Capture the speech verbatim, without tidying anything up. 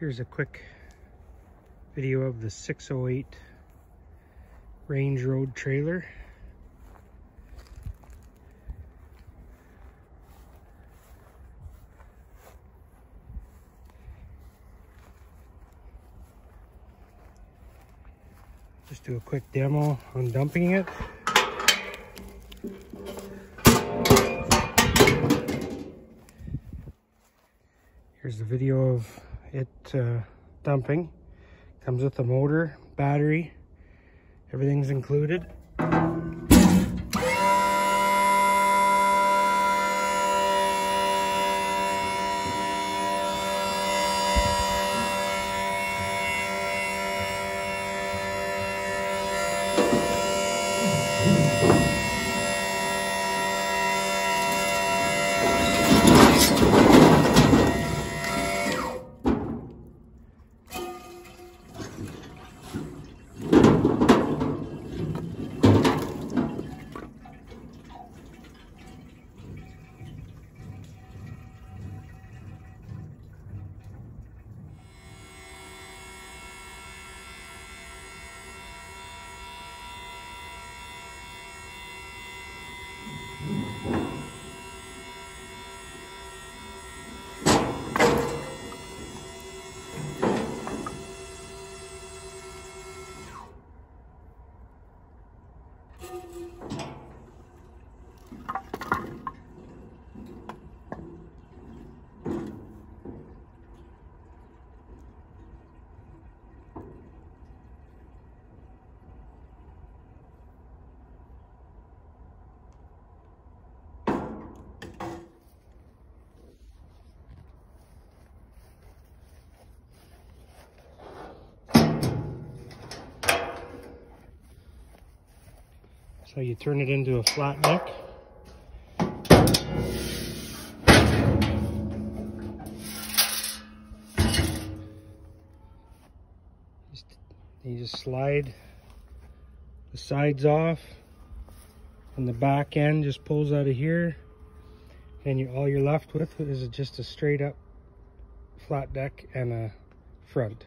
Here's a quick video of the six oh eight Range Road trailer. Just do a quick demo on dumping it. Here's the video of it uh, dumping. Comes with the motor, battery, everything's included. So you turn it into a flat deck. Just, you just slide the sides off, and the back end just pulls out of here. And you, all you're left with is just a straight up flat deck and a front.